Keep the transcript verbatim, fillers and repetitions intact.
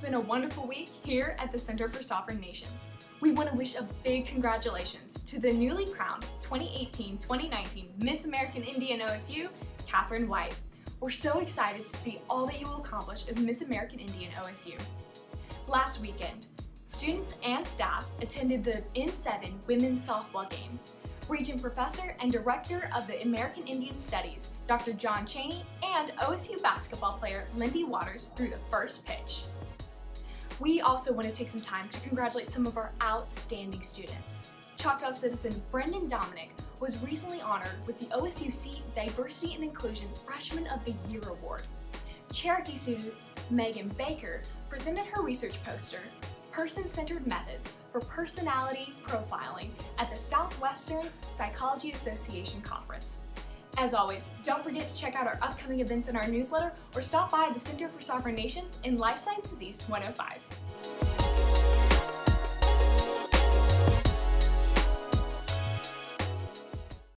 It's been a wonderful week here at the Center for Sovereign Nations. We want to wish a big congratulations to the newly crowned twenty eighteen twenty nineteen Miss American Indian O S U, Catherine White. We're so excited to see all that you will accomplish as Miss American Indian O S U. Last weekend, students and staff attended the N seven women's softball game. Region Professor and Director of the American Indian Studies, Doctor John Cheney, and O S U basketball player Lindy Waters threw the first pitch. We also want to take some time to congratulate some of our outstanding students. Choctaw citizen Brendan Dominick was recently honored with the O S U C Diversity and Inclusion Freshman of the Year Award. Cherokee student Megan Baker presented her research poster, Person-Centered Methods for Personality Profiling, at the Southwestern Psychology Association Conference. As always, don't forget to check out our upcoming events in our newsletter or stop by the Center for Sovereign Nations in Life Sciences East one oh five.